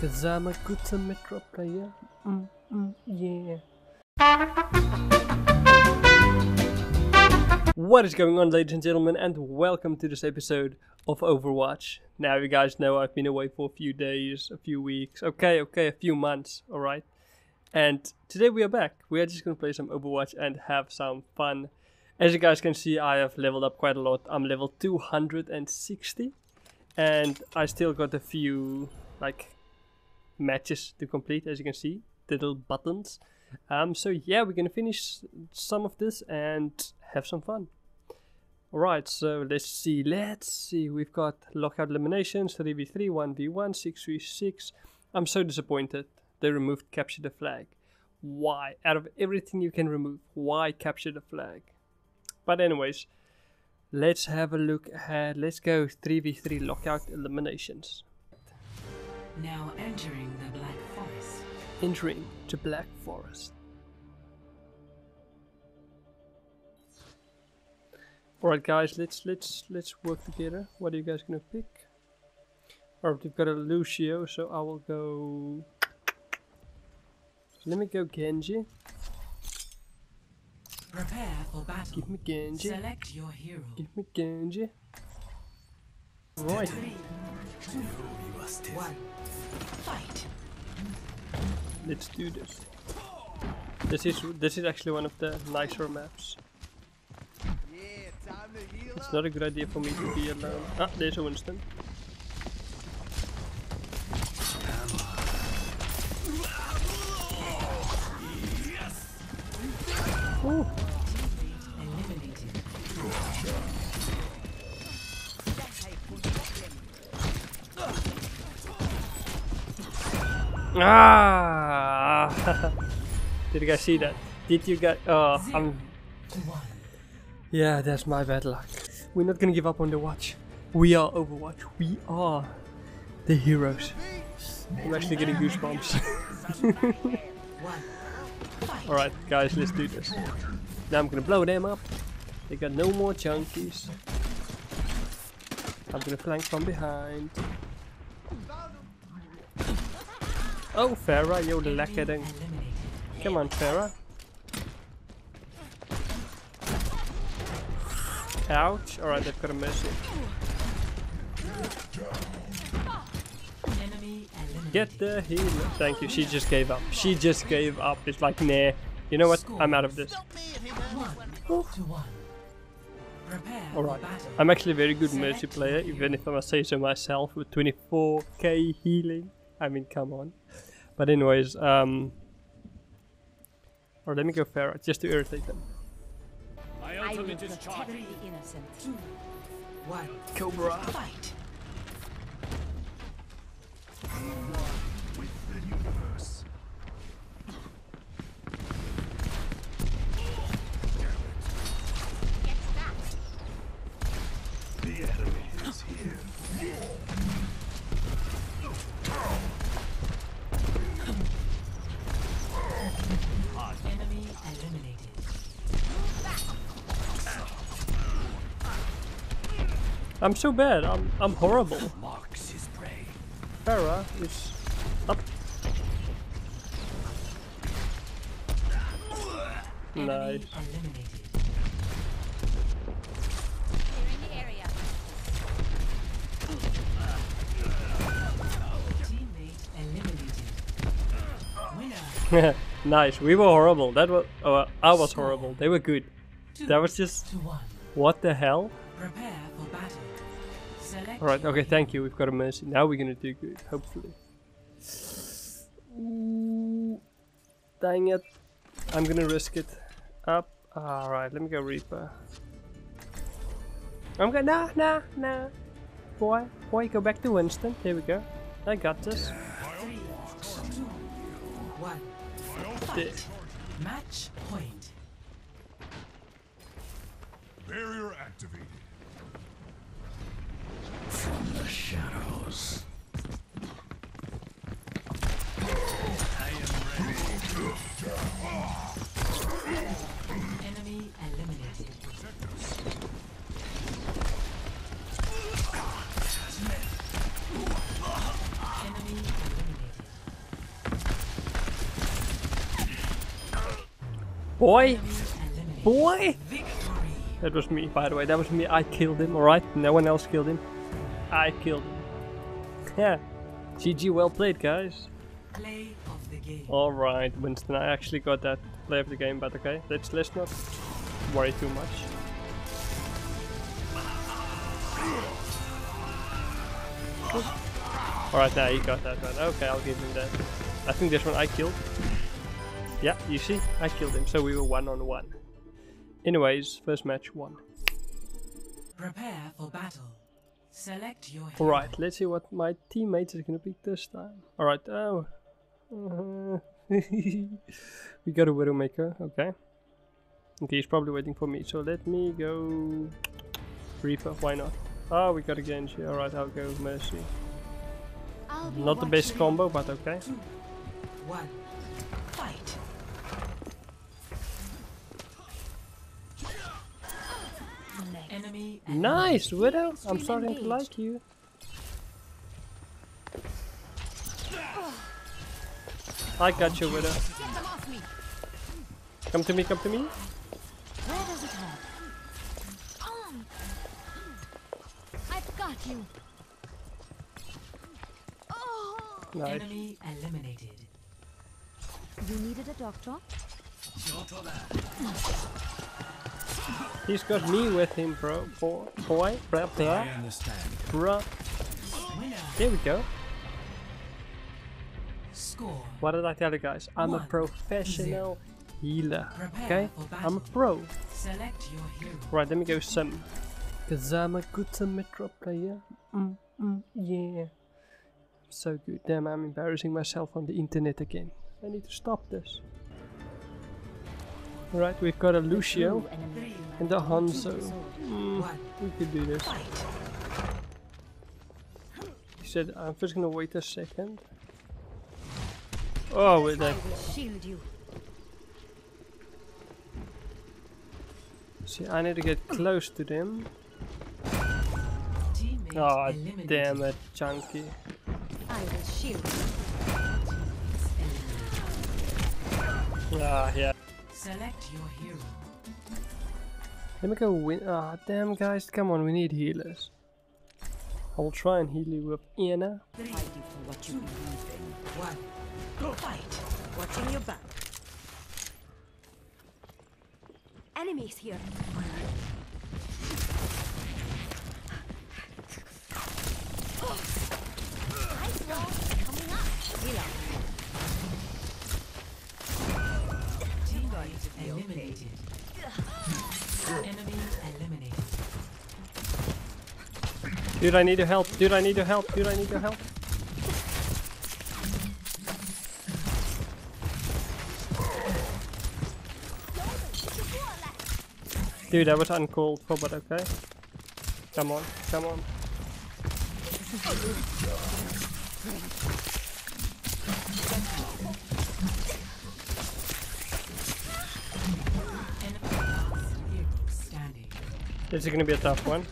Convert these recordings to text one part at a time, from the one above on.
'Cause I'm a good Metro player. Yeah. What is going on, ladies and gentlemen, and welcome to this episode of Overwatch. Now you guys know I've been away for a few days, a few weeks, a few months, alright? And today we are back. We are just going to play some Overwatch and have some fun. As you guys can see, I have leveled up quite a lot. I'm level 260. And I still got a few, matches to complete, as you can see. The little buttons. So yeah, we're going to finish some of this and have some fun. Alright, so let's see. We've got lockout eliminations, 3v3, 1v1, 6v6. I'm so disappointed. They removed capture the flag. Why? Out of everything you can remove, why capture the flag? But anyways, let's have a look at, let's go 3v3 lockout eliminations. Now entering the Black Forest. Entering the Black Forest. Alright guys, let's work together. What are you guys gonna pick? Alright, we've got a Lucio, so I will go... Let me go Genji. Prepare for battle. Give me Genji. Select your hero. Give me Genji. Right. 3, 2, 1. Fight. Let's do this. This is actually one of the nicer maps. It's not a good idea for me to be alone. Ah, there's a Winston. Ooh. Ah! Did you guys see that? Did you guys? Oh, yeah, that's my bad luck. We're not gonna give up on the watch. We are Overwatch. We are the heroes. I'm actually getting goosebumps. Alright guys, let's do this. Now I'm gonna blow them up. They got no more junkies. I'm gonna flank from behind. Oh, Pharah, you're lacking. Come on, Pharah. Ouch. Alright, they've got a Mercy. Get the healer. Thank you. She just gave up. She just gave up. It's like, nah. You know what? I'm out of this. Alright. I'm actually a very good Mercy player, even if I must say so myself, with 24k healing. I mean, come on. But anyways, or let me go Pharah, just to irritate them. I will protect the innocent. 1. Cobra. Fight. With the universe. The enemy is here. Enemy eliminated. I'm so bad. I'm horrible. Pharah is up. Nice. Nice. We were horrible. That was I was horrible. They were good. That was just what the hell? Prepare for battle. Alright, okay, thank you. We've got a Mercy. Now we're gonna do good, hopefully. Ooh, dang it. I'm gonna risk it. Up. Alright, let me go Reaper. I'm gonna. Nah. Boy, go back to Winston. Here we go. I got this. 3, 2, 1. Match point. Barrier activated. From the shadows. I am ready. Enemy eliminated. Enemy eliminated. Boy! Boy! That was me, by the way. That was me. I killed him, alright? No one else killed him. I killed him. Yeah. GG, well played, guys. Play of the game. Alright, Winston, I actually got that play of the game, but okay. Let's not worry too much. Alright, now you got that one. Okay, I'll give him that. I think this one I killed. Yeah, you see? I killed him, so we were 1-on-1. Anyways, first match won. Prepare for battle. Select your hero. Alright, let's see what my teammates are gonna pick this time. Alright, oh. We got a Widowmaker, okay. Okay, he's probably waiting for me, so let me go... Reaper, why not? Oh, we got a Genji, alright, I'll go Mercy. Not the best combo, but okay. 2, 1, fight! Nice, Widow! I'm starting to like you. I got you, Widow. Come to me, come to me. Where does it hurt? I've got you. Nice. Enemy eliminated. You needed a doctor? He's got me with him, bro. Boy, bruh. There we go. Score. What did I tell you guys? I'm a professional healer. Okay? I'm a pro. Select your hero. Right, let me go sim. Cause I'm a good metro player. Yeah. So good. Damn, I'm embarrassing myself on the internet again. I need to stop this. Right, we've got a Lucio and a Hanzo. We could do this. He said, I'm just gonna wait a second. Oh, with that. See, I need to get close to them. Oh, damn it, Chunky. Ah, yeah. Select your hero. Let me go win. Ah, oh, damn, guys. Come on, we need healers. I will try and heal you with Iana. Go fight. Watching your back. Enemies here. Ice walls coming up. Heal up. Eliminated. Enemy eliminated. Dude, I need your help. Dude, I need your help. Dude, I need your help. Dude, that was uncalled for, but okay. Come on, come on. This is gonna be a tough one.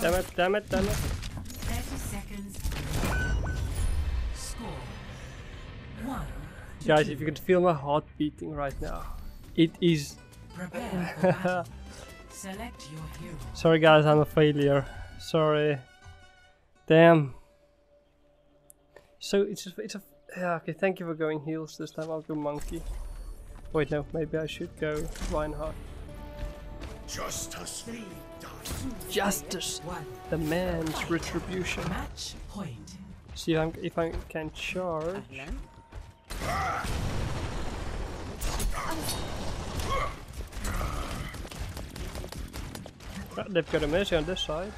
Damn it, damn it, damn it. 30 seconds. Score. 1. Guys, if you can feel my heart beating right now, it is. Select your hero. Sorry, guys, I'm a failure. Sorry. Damn. So it's a. Yeah, okay, thank you for going heals this time. I'll go monkey. Wait, no, maybe I should go Reinhardt. Justice. Justice. The man's retribution. Match point. See if I can charge. They've got a Mercy on this side.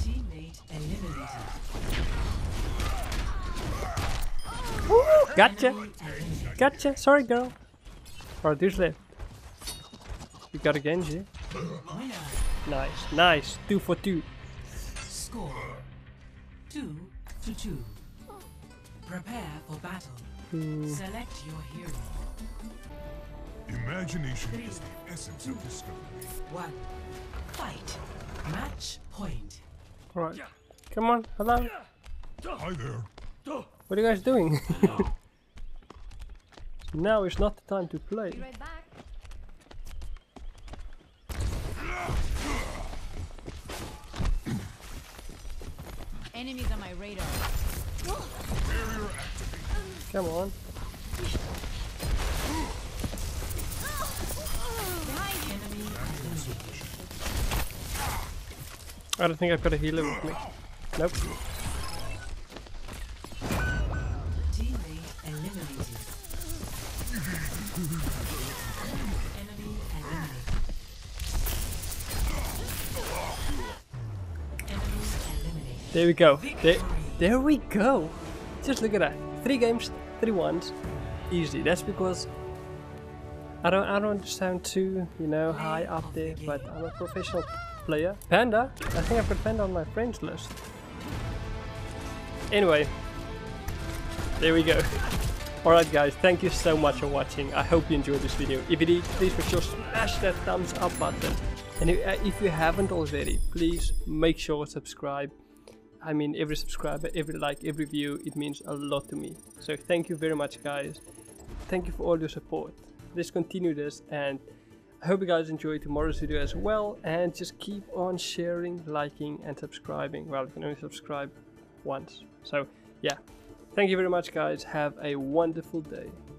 Teammate eliminated. Gotcha! Gotcha! Sorry, girl! Or usually. You got a Genji. Nice, nice! 2 for 2. Score 2 to 2. Prepare for battle. Select your hero. Imagination is the essence of discovery. 1. Fight. Match point. Alright. Come on, hello. Hi there. What are you guys doing? Now is not the time to play. Be right back. Enemies on my radar. Barrier activated. Come on. I don't think I've got a healer with me. Nope. There we go. There we go. Just look at that. 3 games, 3 ones. Easy. That's because I don't sound too, you know, high up there, but I'm a professional player. Panda? I think I've got Panda on my friends list. Anyway. There we go. Alright guys, thank you so much for watching. I hope you enjoyed this video. If you did, please make sure to smash that thumbs up button. And if you haven't already, please make sure to subscribe. I mean, every subscriber, every like, every view, it means a lot to me. So thank you very much guys. Thank you for all your support. Let's continue this, and I hope you guys enjoy tomorrow's video as well. And just keep on sharing, liking and subscribing. Well, you can only subscribe once. So yeah, thank you very much guys. Have a wonderful day.